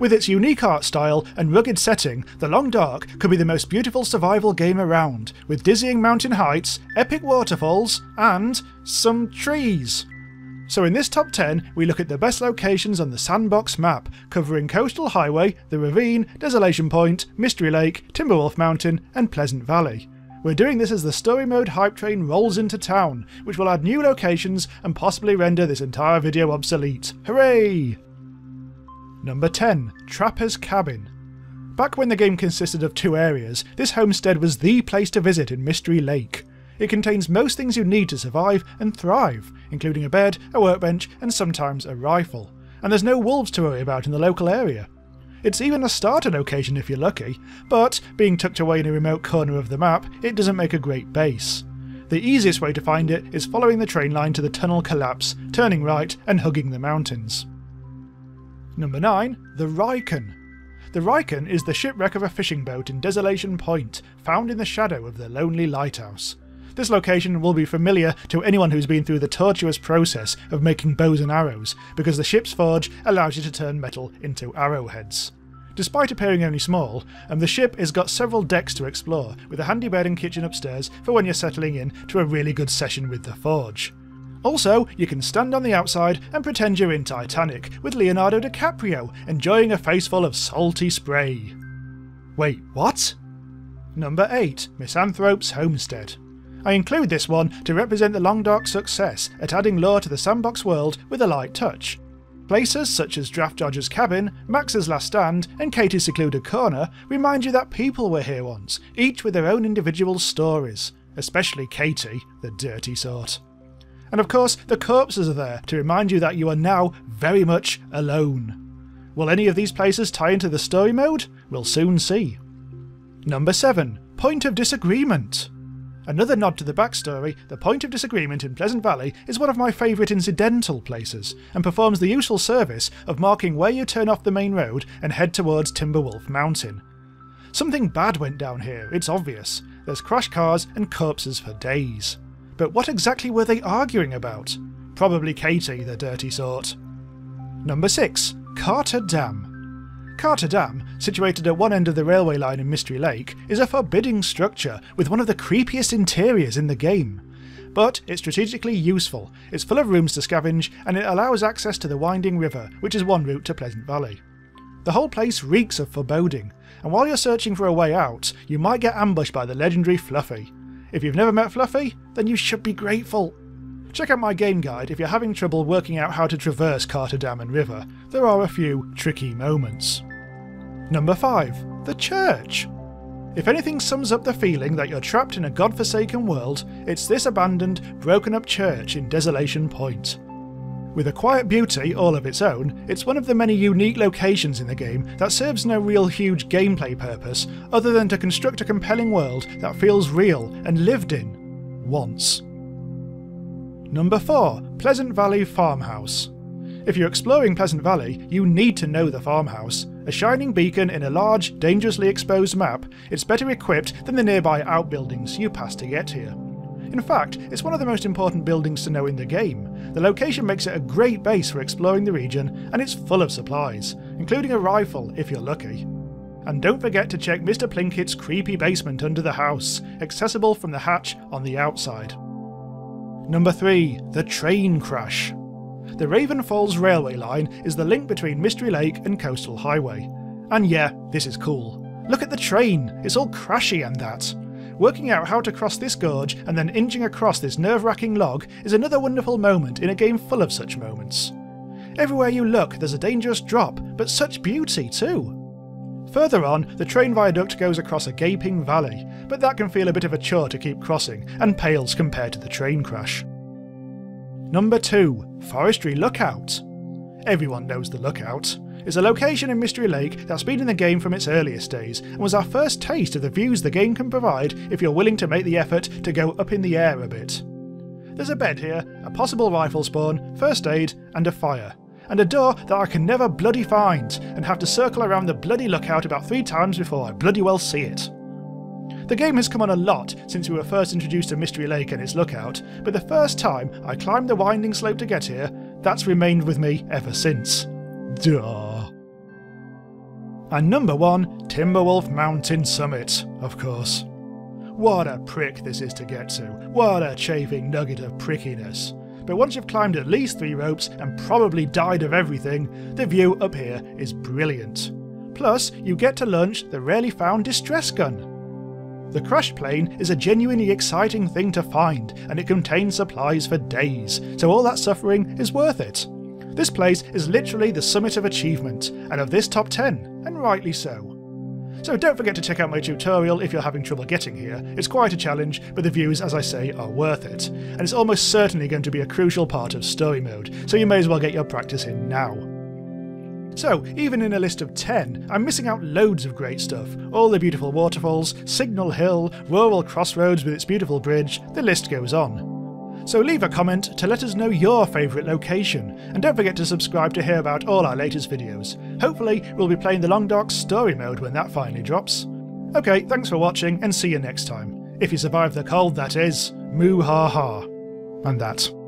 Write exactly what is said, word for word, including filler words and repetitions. With its unique art style and rugged setting, The Long Dark could be the most beautiful survival game around, with dizzying mountain heights, epic waterfalls, and some trees. So in this top ten, we look at the best locations on the Sandbox map, covering Coastal Highway, The Ravine, Desolation Point, Mystery Lake, Timberwolf Mountain, and Pleasant Valley. We're doing this as the story mode hype train rolls into town, which will add new locations and possibly render this entire video obsolete. Hooray! Number ten. Trapper's Cabin. Back when the game consisted of two areas, this homestead was the place to visit in Mystery Lake. It contains most things you need to survive and thrive, including a bed, a workbench, and sometimes a rifle. And there's no wolves to worry about in the local area. It's even a starter location if you're lucky, but being tucked away in a remote corner of the map, it doesn't make a great base. The easiest way to find it is following the train line to the tunnel collapse, turning right and hugging the mountains. Number nine. The Riken. The Riken is the shipwreck of a fishing boat in Desolation Point, found in the shadow of the lonely lighthouse. This location will be familiar to anyone who's been through the tortuous process of making bows and arrows, because the ship's forge allows you to turn metal into arrowheads. Despite appearing only small, um, the ship has got several decks to explore, with a handy bed and kitchen upstairs for when you're settling in to a really good session with the forge. Also, you can stand on the outside and pretend you're in Titanic with Leonardo DiCaprio enjoying a faceful of salty spray. Wait, what? Number eight. Misanthrope's Homestead. I include this one to represent The Long Dark's success at adding lore to the Sandbox world with a light touch. Places such as Draft Dodger's Cabin, Max's Last Stand, and Katie's Secluded Corner remind you that people were here once, each with their own individual stories, especially Katie, the dirty sort. And of course, the corpses are there to remind you that you are now very much alone. Will any of these places tie into the story mode? We'll soon see. Number seven. Point of Disagreement. Another nod to the backstory, the Point of Disagreement in Pleasant Valley is one of my favourite incidental places, and performs the useful service of marking where you turn off the main road and head towards Timberwolf Mountain. Something bad went down here, it's obvious. There's crashed cars and corpses for days. But what exactly were they arguing about? Probably Katie, the dirty sort. Number six. Carter Dam. Carter Dam, situated at one end of the railway line in Mystery Lake, is a forbidding structure with one of the creepiest interiors in the game. But it's strategically useful, it's full of rooms to scavenge, and it allows access to the winding river, which is one route to Pleasant Valley. The whole place reeks of foreboding, and while you're searching for a way out, you might get ambushed by the legendary Fluffy. If you've never met Fluffy, then you should be grateful. Check out my game guide if you're having trouble working out how to traverse Carter Dam and River. There are a few tricky moments. Number five. The Church. If anything sums up the feeling that you're trapped in a godforsaken world, it's this abandoned, broken-up church in Desolation Point. With a quiet beauty all of its own, it's one of the many unique locations in the game that serves no real huge gameplay purpose other than to construct a compelling world that feels real and lived in once. Number four. Pleasant Valley Farmhouse. If you're exploring Pleasant Valley, you need to know the farmhouse. A shining beacon in a large, dangerously exposed map, it's better equipped than the nearby outbuildings you pass to get here. In fact, it's one of the most important buildings to know in the game. The location makes it a great base for exploring the region, and it's full of supplies, including a rifle if you're lucky. And don't forget to check Mister Plinkett's creepy basement under the house, accessible from the hatch on the outside. Number three. The Train Crash. The Raven Falls Railway Line is the link between Mystery Lake and Coastal Highway. And yeah, this is cool. Look at the train, it's all crashy and that. Working out how to cross this gorge and then inching across this nerve-wracking log is another wonderful moment in a game full of such moments. Everywhere you look there's a dangerous drop, but such beauty too. Further on, the train viaduct goes across a gaping valley, but that can feel a bit of a chore to keep crossing, and pales compared to the train crash. Number two. Forestry Lookout. Everyone knows the Lookout. It's a location in Mystery Lake that's been in the game from its earliest days, and was our first taste of the views the game can provide if you're willing to make the effort to go up in the air a bit. There's a bed here, a possible rifle spawn, first aid, and a fire. And a door that I can never bloody find, and have to circle around the bloody lookout about three times before I bloody well see it. The game has come on a lot since we were first introduced to Mystery Lake and its lookout, but the first time I climbed the winding slope to get here, that's remained with me ever since. Duh. and number one, Timberwolf Mountain Summit, of course. What a prick this is to get to, what a chafing nugget of prickiness. But once you've climbed at least three ropes and probably died of everything, the view up here is brilliant. Plus, you get to lunch the rarely found distress gun. The crash plane is a genuinely exciting thing to find, and it contains supplies for days, so all that suffering is worth it. This place is literally the summit of achievement, and of this top ten, and rightly so. So don't forget to check out my tutorial if you're having trouble getting here. It's quite a challenge, but the views, as I say, are worth it. And it's almost certainly going to be a crucial part of story mode, so you may as well get your practice in now. So, even in a list of ten, I'm missing out loads of great stuff. All the beautiful waterfalls, Signal Hill, Rural Crossroads with its beautiful bridge, the list goes on. So leave a comment to let us know your favourite location, and don't forget to subscribe to hear about all our latest videos. Hopefully we'll be playing The Long Dark story mode when that finally drops. Okay, thanks for watching and see you next time. If you survive the cold, that is. Moo ha ha. And that.